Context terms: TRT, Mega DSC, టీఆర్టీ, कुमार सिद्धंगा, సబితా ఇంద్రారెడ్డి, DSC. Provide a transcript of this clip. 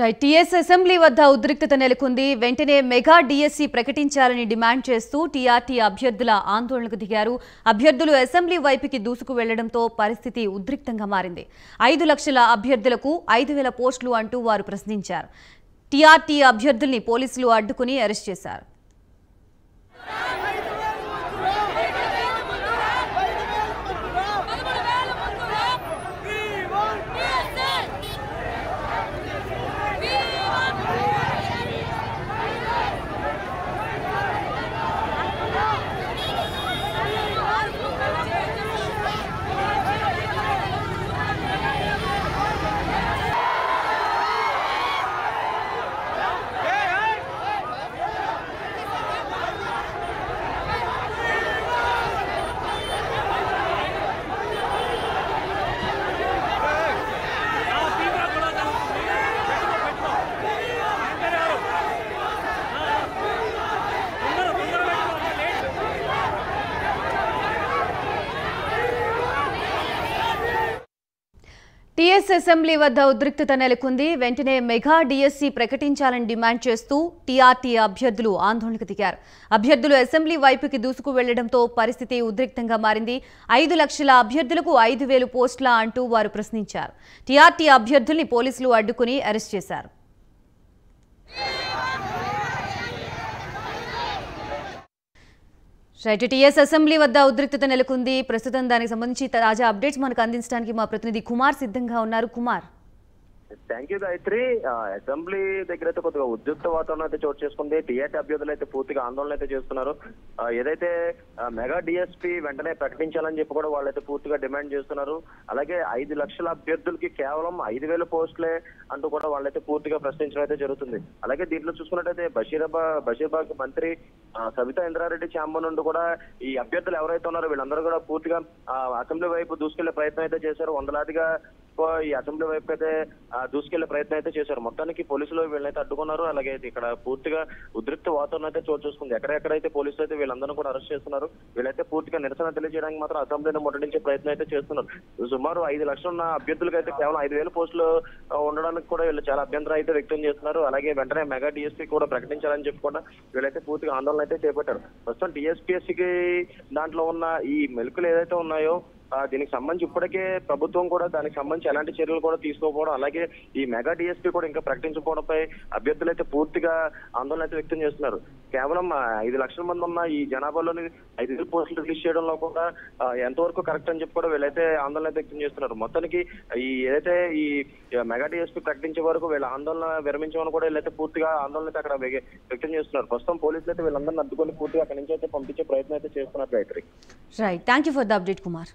TS assembly वद्ध उद्रिक्तता नेलకొంది वेंटने मेगा डीएससी प्रकटिंचाలని डिमांड చేస్తూ टीआरटी అభ్యర్థుల ఆందోళనకు దిగారు। అభ్యర్థులు అసెంబ్లీ వైపుకి దూసుకు వెళ్ళడంతో పరిస్థితి ఉద్రిక్తంగా మారింది। 5 లక్షల అభ్యర్థులకు 5000 పోస్టులు అంటూ వారు ప్రశ్నించారు। टीआरटी అభ్యర్థుల్ని పోలీసులు అడ్డుకొని అరెస్ట్ చేశారు। टीएस असेंबली वद्ध उद्रिक्तता नेलకొంది वेंटने मेगा डीएससी प्रकटिंचाలని डिमांड చేస్తూ टीआरटी అభ్యర్థులు ఆందోళనకు దిగారు। అభ్యర్థులు అసెంబ్లీ వైపుకి దూసుకు వెళ్ళడంతో పరిస్థితి ఉద్రిక్తంగా మారింది। 5 లక్షల అభ్యర్థులకు 5000 పోస్టుల అంటూ వారు ప్రశ్నించారు। టీఆర్టీ అభ్యర్థుల్ని పోలీసులు అడ్డుకొని అరెస్ట్ చేశారు। टीएस असेंबली वद्ध उद्रिक्तता नेलకొంది प्रस्तुतं दानिकि संबंधिंचि ताजा अपडेट्स मनकु अंदिंचडानिकि मा प्रतिनिधि कुमार सिद्धंगा उन्नारु। Kumar thank you Gayatri. Assembly దగ్గర అయితే కొద్దిగా ఉద్రిక్త వాతావరణం అయితే చోటు చేసుకుంది। టీఆర్టీ అభ్యర్థులు అయితే పూర్తిగా ఆందోళన అయితే చేస్తున్నారు। ఏదైతే మెగా డిఎస్పీ వెంటనే ప్రకటించాలని చెప్పి కూడా వాళ్ళైతే పూర్తిగా డిమాండ్ చేస్తున్నారు। అలాగే 5 లక్షల అభ్యర్థులకి కేవలం 5000 పోస్టులే అంటూ కూడా వాళ్ళైతే పూర్తిగా ప్రశ్నించడం అయితే జరుగుతుంది। అలాగే దీంట్లో చూసుకున్నట్టయితే బషీరాబాద్ మంత్రి సబితా ఇంద్రారెడ్డి ఛాంబర్ నుండి కూడా ఈ అభ్యర్థులు ఎవరైతే ఉన్నారో వీళ్ళందరూ కూడా పూర్తిగా అసెంబ్లీ వైపు దూసుకెళ్లే ప్రయత్నం అయితే చేశారు। వందలాదిగా అసెంబ్లీ వైపు అయితే దూసుకెళ్లే ప్రయత్నం అయితే చేశారు। మొత్తానికి పోలీసులు వీళ్ళైతే అడ్డుకున్నారు। అలాగే ఇక్కడ పూర్తిగా ఉద్రిక్త వాతావరణం అయితే చోటు చేసుకుంది। ఎక్కడెక్కడైతే పోలీసులు అయితే వీళ్ళందరూ కూడా అరెస్ట్ చేస్తున్నారు। వీళ్ళైతే పూర్తిగా నిరసన తెలియజేయడానికి మాత్రం అసెంబ్లీని ముట్టడించే ప్రయత్నం అయితే చేస్తున్నారు। సుమారు 5 లక్షలు ఉన్న అభ్యర్థులకు అయితే కేవలం 5000 పోస్టులు ఉండడానికి కూడా వీళ్ళు చాలా అభ్యంతరం అయితే వ్యక్తం చేస్తున్నారు। అలాగే వెంటనే మెగా డిఎస్పీ కూడా ప్రకటించాలని చెప్పి కూడా వీళ్ళైతే పూర్తిగా ఆందోళన అయితే చేపట్టారు। ప్రస్తుతం టీఎస్పీఎస్సీకి దాంట్లో ఉన్న ఈ మెలుకులు ఏదైతే ఉన్నాయో దీనికి సంబంధించి ఇప్పటికే ప్రభుత్వం కూడా దానికి సంబంధించి ఎలాంటి చర్యలు కూడా తీసుకోకపోవడం, అలాగే ఈ మెగా డిఎస్పీ కూడా ఇంకా ప్రకటించకపోవడంపై అభ్యర్థులు అయితే పూర్తిగా ఆందోళన అయితే వ్యక్తం చేస్తున్నారు। కేవలం 5 లక్షల మంది ఉన్న ఈ జనాభాలోని 5000 పోస్టులు రిలీజ్ చేయడంలో కూడా ఎంతవరకు కరెక్ట్ అని చెప్పి కూడా వీళ్ళైతే ఆందోళన అయితే వ్యక్తం చేస్తున్నారు। మొత్తానికి ఈ ఏదైతే ఈ మెగా డిఎస్పీ ప్రకటించే వరకు వీళ్ళ ఆందోళన విరమించమని కూడా వీళ్ళైతే పూర్తిగా ఆందోళన అయితే అక్కడ వ్యక్తం చేస్తున్నారు। ప్రస్తుతం పోలీసులు అయితే వీళ్ళందరినీ అడ్డుకొని పూర్తిగా అక్కడి నుంచి అయితే పంపించే ప్రయత్నం అయితే చేస్తున్నారు। Right, thank you for the update Kumar.